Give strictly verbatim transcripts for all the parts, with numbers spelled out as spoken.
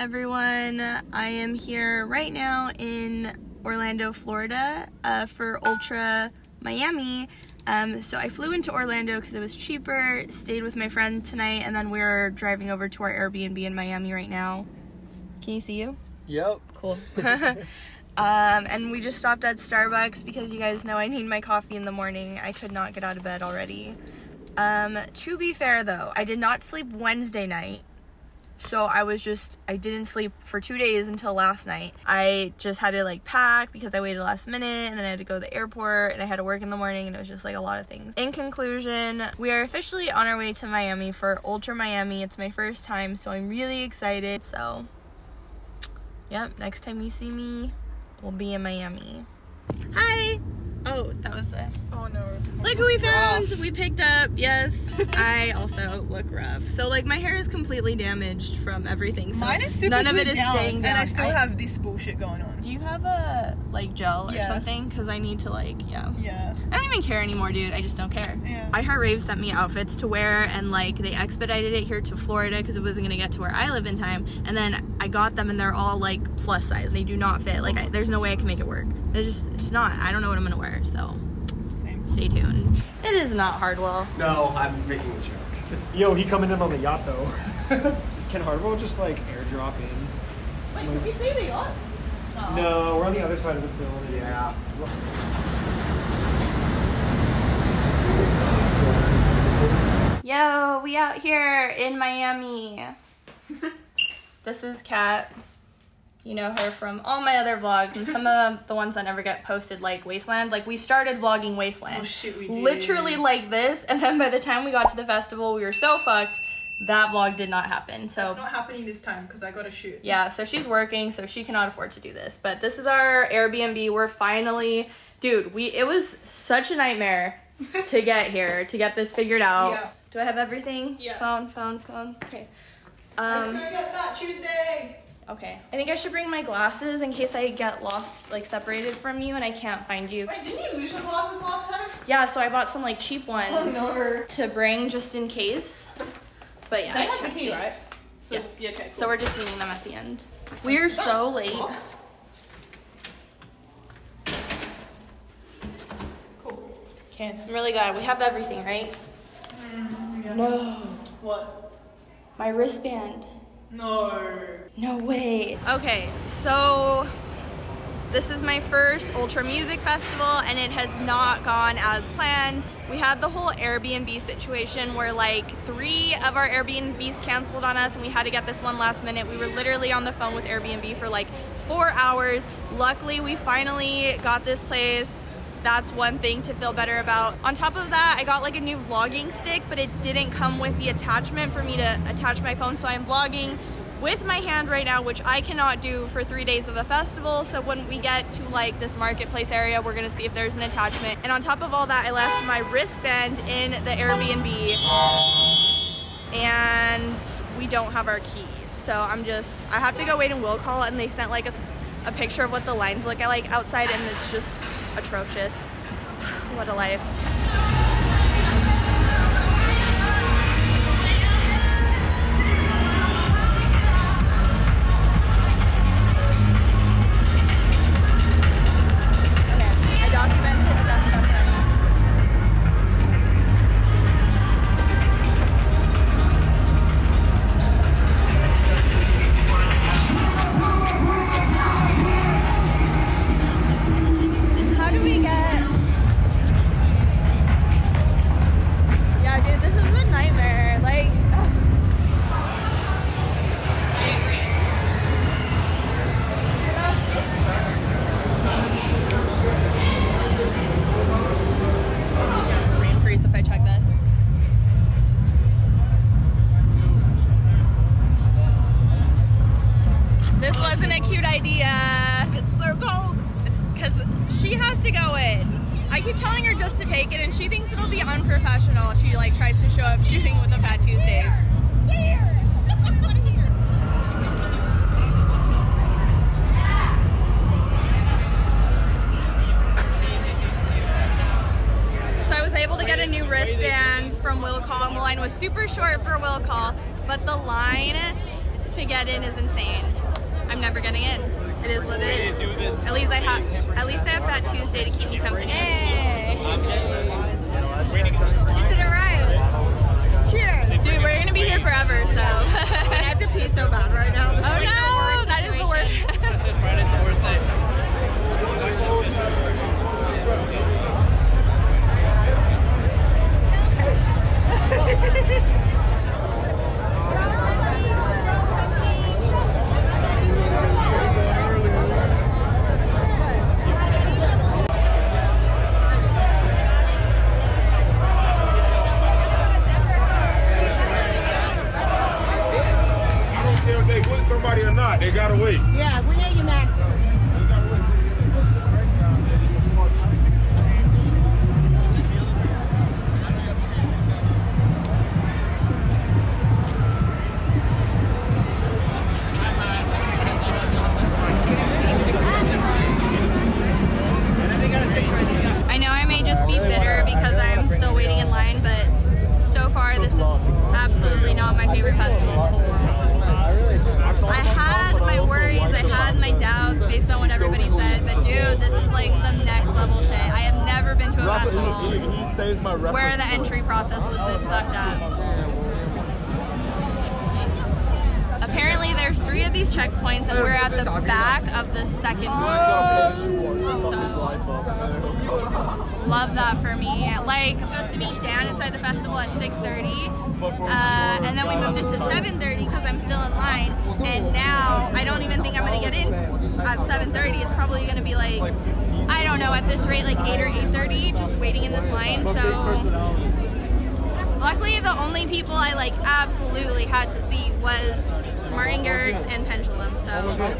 everyone. I am here right now in Orlando, Florida uh, for Ultra Miami. Um, so I flew into Orlando because it was cheaper, stayed with my friend tonight, and then we're driving over to our Airbnb in Miami right now. Can you see you? Yep. Cool. Um, and we just stopped at Starbucks because you guys know I need my coffee in the morning. I could not get out of bed already. Um, to be fair though, I did not sleep Wednesday night. So I was just, I didn't sleep for two days until last night. I just had to like pack because I waited last minute, and then I had to go to the airport, and I had to work in the morning, and it was just like a lot of things. In conclusion, we are officially on our way to Miami for Ultra Miami. It's my first time, so I'm really excited. So yeah, next time you see me, we'll be in Miami. Hi. Oh, that was the... Oh, no. Look who we found! Rough. We picked up, yes. I also look rough. So, like, my hair is completely damaged from everything. So mine is super None of it is down, staying down. And I still I, have this bullshit going on. Do you have a, like, gel yeah. or something? Because I need to, like, yeah. Yeah. I don't even care anymore, dude. I just don't care. Yeah. I Heart Rave sent me outfits to wear, and, like, they expedited it here to Florida because it wasn't going to get to where I live in time. And then I got them, and they're all, like, plus size. They do not fit. Like, I, there's no way I can make it work. It's just, it's not. I don't know what I'm going to wear. So, same. Stay tuned. It is not Hardwell. No, I'm making a joke. Yo, he coming in on the yacht though. Can Hardwell just like airdrop in? Wait, like, did we see the yacht? Oh. No, we're on the other side of the building. Yeah. Yo, we out here in Miami. This is Kat. You know her from all my other vlogs and some of the ones that never get posted, like Wasteland. Like, we started vlogging Wasteland. Oh, shit, we did. Literally like this, and then by the time we got to the festival, we were so fucked, that vlog did not happen. So it's not happening this time, because I gotta shoot. Yeah, so she's working, so she cannot afford to do this. But this is our Airbnb. We're finally... Dude, we it was such a nightmare to get here, to get this figured out. Yeah. Do I have everything? Yeah. Phone, phone, phone. Okay. Um, I'm gonna get that Tuesday! Okay. I think I should bring my glasses in case I get lost, like separated from you and I can't find you. Wait, didn't you lose your glasses last time? Yeah, so I bought some like cheap ones oh, no. to bring just in case. But yeah. They have the key, right? So yes. Yeah, okay, cool. So we're just meeting them at the end. We are so late. Cool. Okay. I'm really glad we have everything, right? Mm, yeah. No. What? My wristband. No. No way. Okay, so this is my first Ultra Music Festival and it has not gone as planned. We had the whole Airbnb situation where like three of our Airbnbs canceled on us and we had to get this one last minute. We were literally on the phone with Airbnb for like four hours. Luckily, we finally got this place. That's one thing to feel better about. On top of that, I got like a new vlogging stick, but it didn't come with the attachment for me to attach my phone, so I'm vlogging with my hand right now, which I cannot do for three days of a festival. So when we get to like this marketplace area, we're gonna see if there's an attachment. And on top of all that, I left my wristband in the Airbnb and we don't have our keys. So I'm just, I have to go wait in will call, and they sent like a, a picture of what the lines look like outside, and it's just atrocious. What a life. to get in is insane. I'm never getting in. It is what it is. At least I have. At least I have Fat Tuesday to keep me company. Hey. You did it right. Cheers. Dude, we're gonna be here forever. So I have to pee so bad right now. This oh is like no, the worst that situation. Is the worst. That's it. Friday's the worst day. Somebody or not, they gotta wait. Yeah, we ain't your master. I know I may just be bitter because I'm still waiting in line, but so far this is absolutely not my favorite festival. I had my worries, I had my doubts based on what everybody said, but dude, this is like some next level shit. I have never been to a festival where the entry process was this fucked up. Apparently there's three of these checkpoints and we're at the back of the second one. So, love that for me. Like, supposed to meet Dan inside the festival at six thirty. Uh, and then we moved it to seven thirty because I'm still in line, and now I don't even think I'm going to get in at seven thirty. It's probably going to be like, I don't know, at this rate like eight or eight thirty, just waiting in this line. So luckily the only people I like absolutely had to see was Martin Garrix and Pendulum. So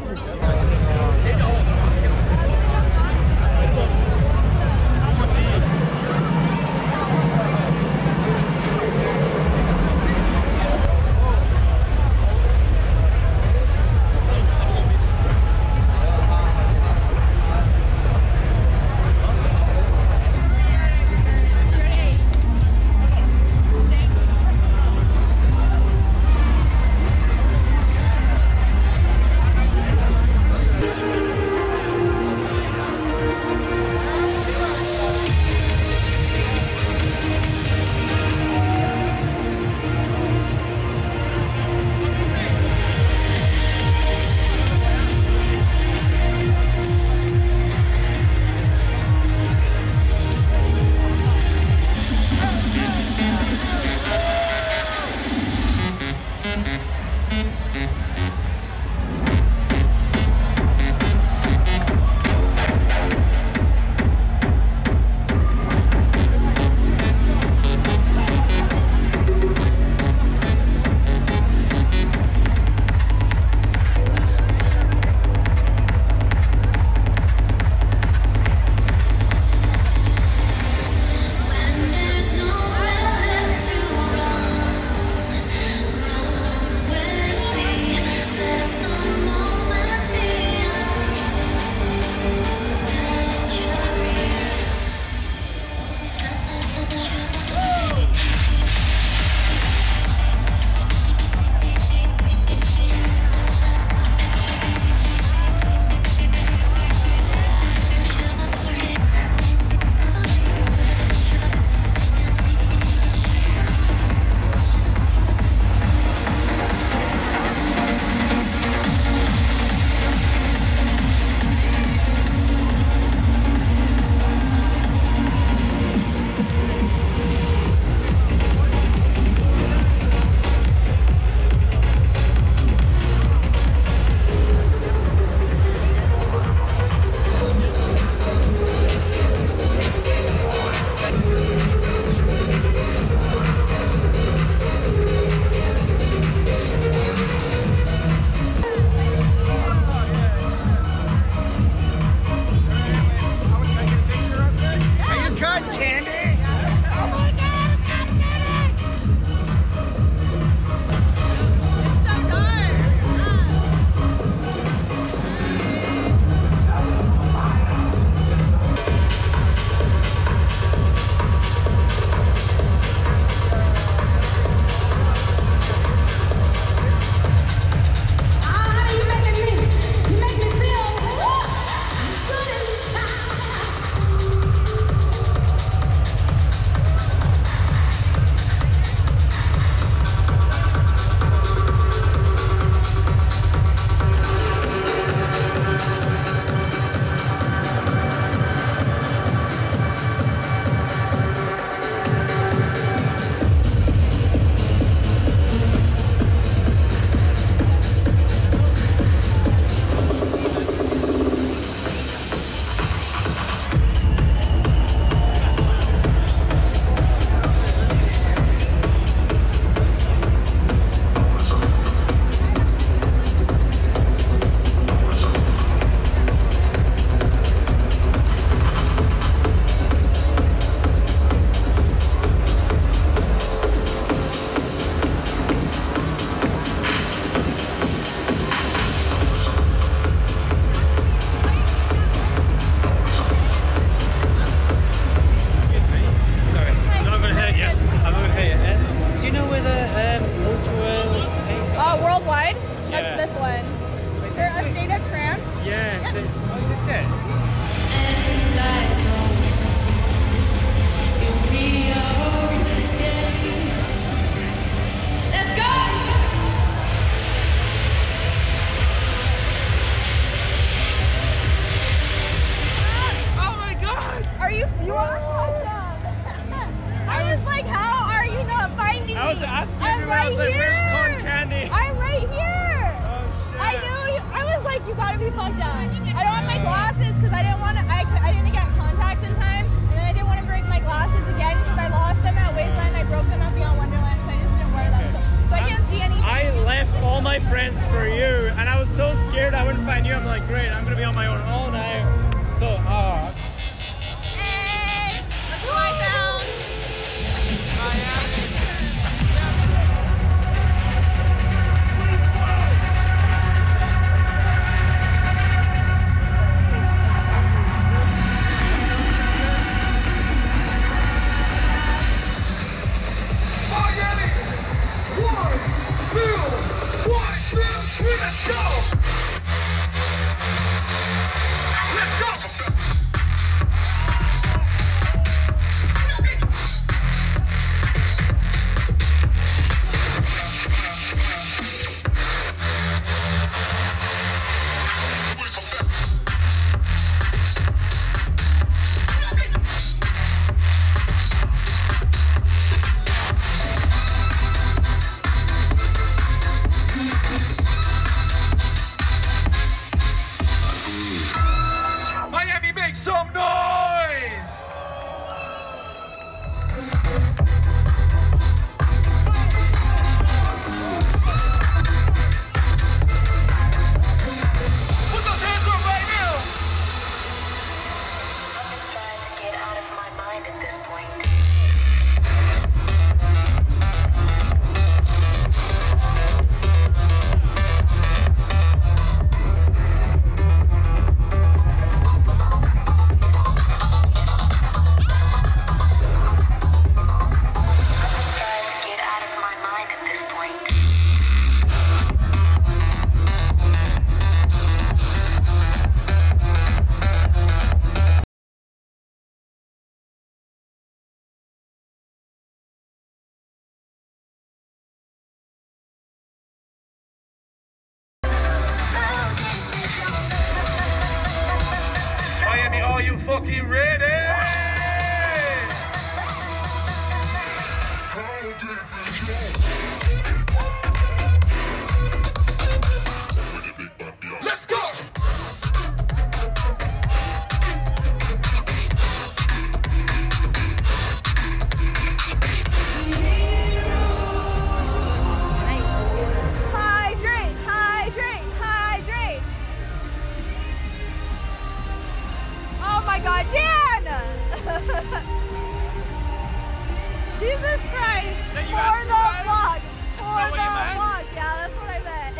You are awesome. I, I was, was like, how are you not finding I was asking me? I'm right I was like, here. Where's corn candy? I'm right here. Oh shit. I know. You, I was like, you gotta be plugged up. I don't have my glasses because I didn't want to. I I didn't get contacts in time, and then I didn't want to break my glasses again because I lost them at Wasteland. I broke them at Beyond Wonderland, so I just didn't wear them. So, so I can't see anything. I left all my friends for you, and I was so scared I wouldn't find you. I'm like, great, I'm gonna be on my own all night. So, ah. Uh, Fucking ready! Let's go! Hydrate! Hydrate! Hydrate! Oh my god, Dan! Jesus Christ! For the vlog! For the vlog! Yeah, that's what I meant.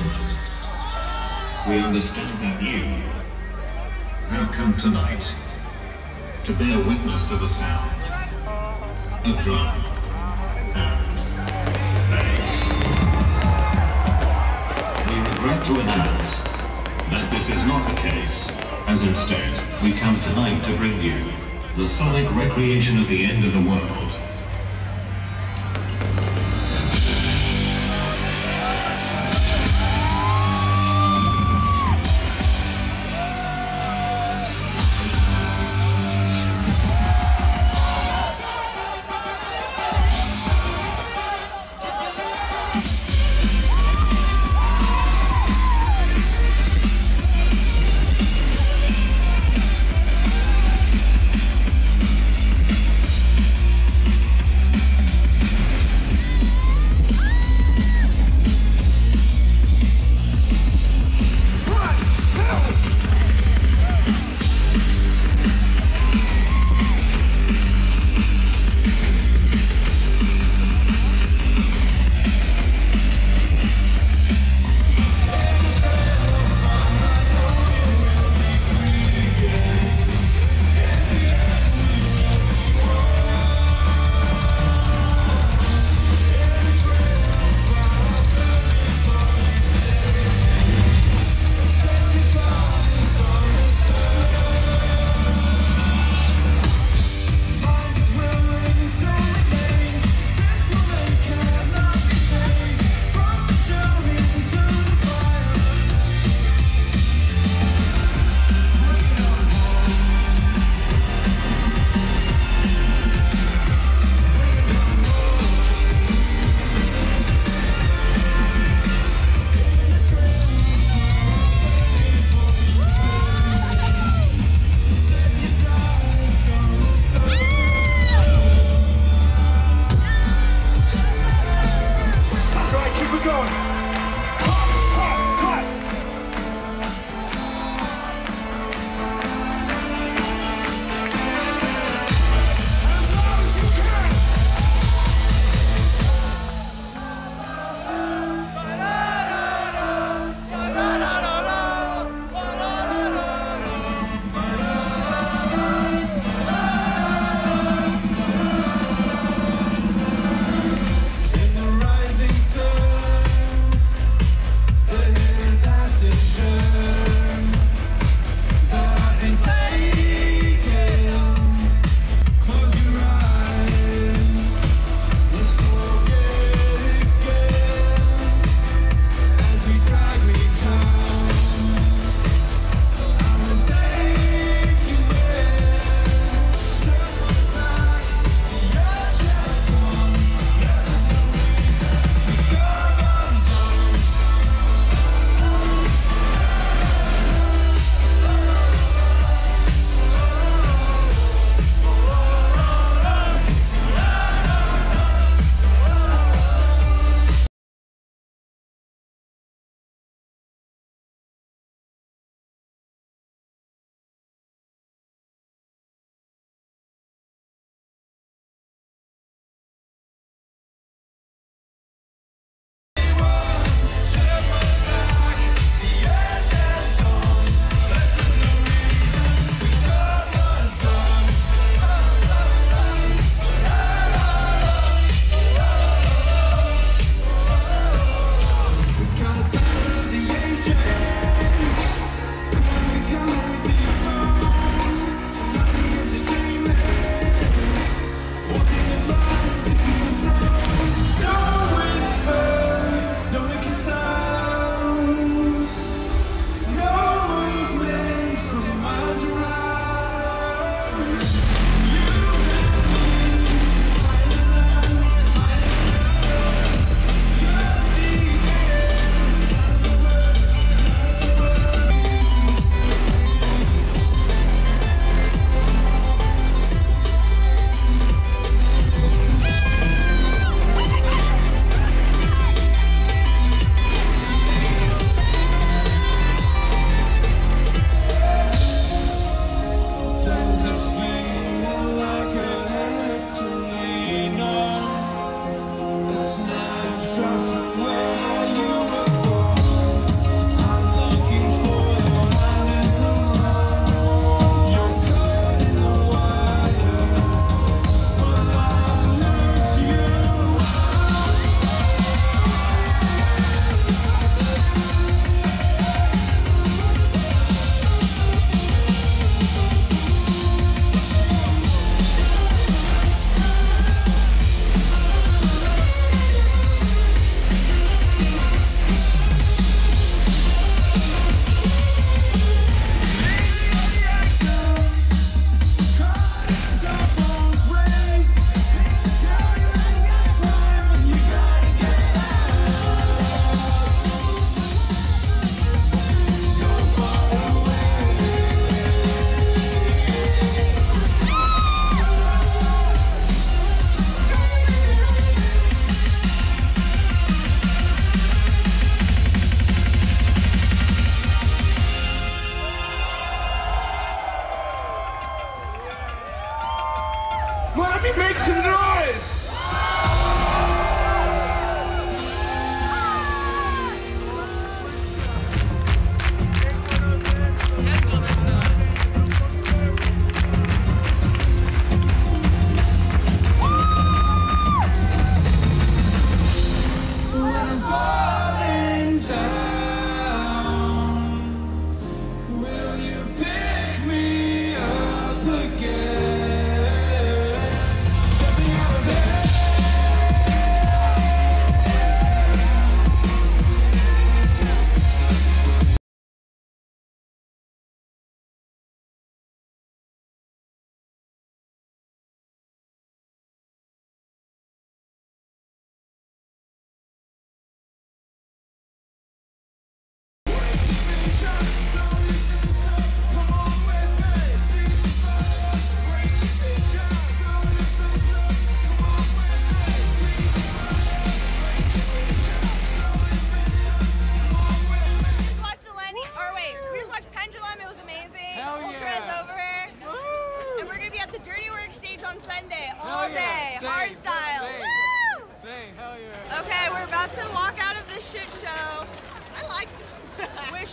thought. We understand that you have come tonight to bear witness to the sound, a drum, and bass. We regret to announce that this is not the case, as instead, we come tonight to bring you the sonic recreation of the end of the world.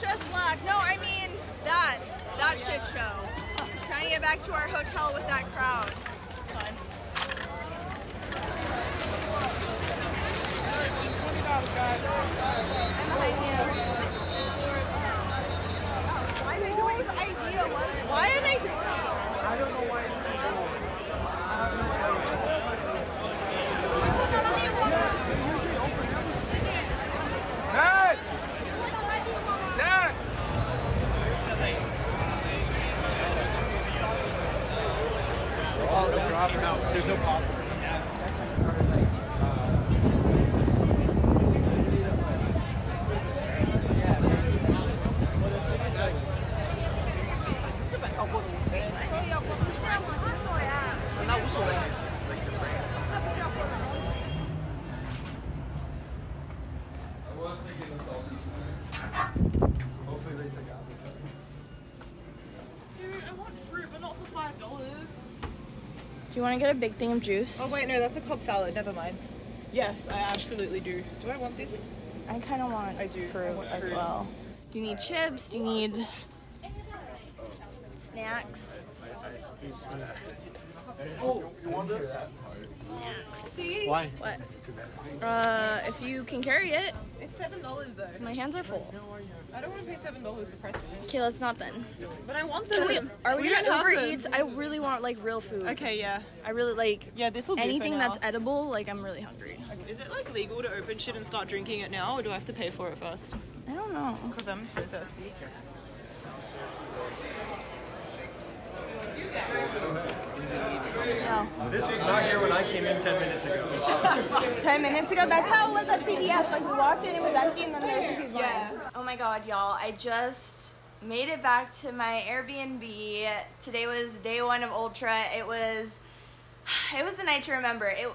just luck. No, I mean that that shit show. Trying to get back to our hotel with that crowd. It's fun. Why are they doing idea? Why are they doing that? I don't know why it's there's no problem. You want to get a big thing of juice? Oh wait, no, that's a Cobb salad. Never mind. Yes, I absolutely do. Do I want this? I kind of want. I do. Fruit I want as fruit. well. Do you need chips? Do you need snacks? Oh, you want this? Snacks. See? Why? What? Uh, if you can carry it. It's seven dollars though. My hands are full. I don't want to pay seven dollars for pretzels. Okay, let's not then. But I want them. We, are we, we gonna Uber Eats? I really want like real food. Okay, yeah. I really like. Yeah, this will do. Anything that's edible, like I'm really hungry. Okay. Is it like legal to open shit and start drinking it now, or do I have to pay for it first? I don't know. Because I'm so thirsty. No. This was not here when I came in ten minutes ago. ten minutes ago? That's how it was at P D S. Like we walked in, it was empty, and then there was two people. Yeah. Oh my god, y'all. I just made it back to my Airbnb. Today was day one of Ultra. It was it was a night to remember. It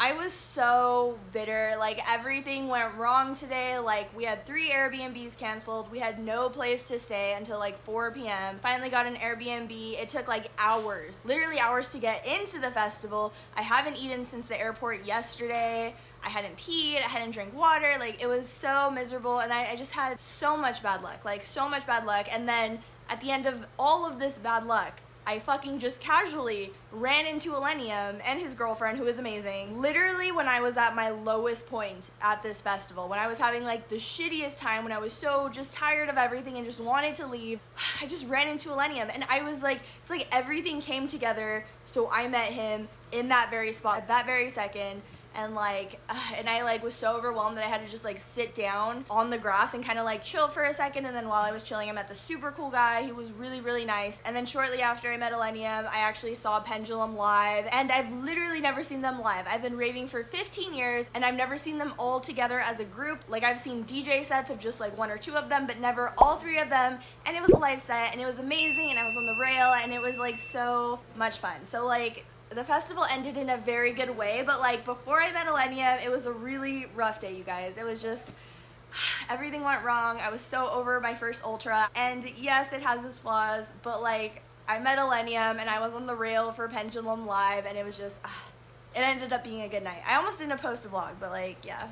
I was so bitter. Like everything went wrong today. Like we had three Airbnbs canceled. We had no place to stay until like four P M Finally got an Airbnb. It took like hours, literally hours to get into the festival. I haven't eaten since the airport yesterday. I hadn't peed, I hadn't drank water, like it was so miserable, and I, I just had so much bad luck, like so much bad luck. And then at the end of all of this bad luck, I fucking just casually ran into Illenium and his girlfriend, who is amazing. Literally when I was at my lowest point at this festival, when I was having like the shittiest time, when I was so just tired of everything and just wanted to leave, I just ran into Illenium, and I was like, it's like everything came together. So I met him in that very spot, at that very second. And like, uh, and I like was so overwhelmed that I had to just like sit down on the grass and kind of like chill for a second. And then while I was chilling, I met the super cool guy. He was really, really nice. And then shortly after I met Illenium, I actually saw Pendulum live, and I've literally never seen them live. I've been raving for fifteen years and I've never seen them all together as a group. Like I've seen D J sets of just like one or two of them, but never all three of them. And it was a live set and it was amazing, and I was on the rail, and it was like so much fun. So like, the festival ended in a very good way, but like before I met Illenium, it was a really rough day, you guys. It was just, everything went wrong. I was so over my first Ultra, and yes, it has its flaws, but like I met Illenium and I was on the rail for Pendulum Live, and it was just, it ended up being a good night. I almost didn't post a vlog, but like, yeah.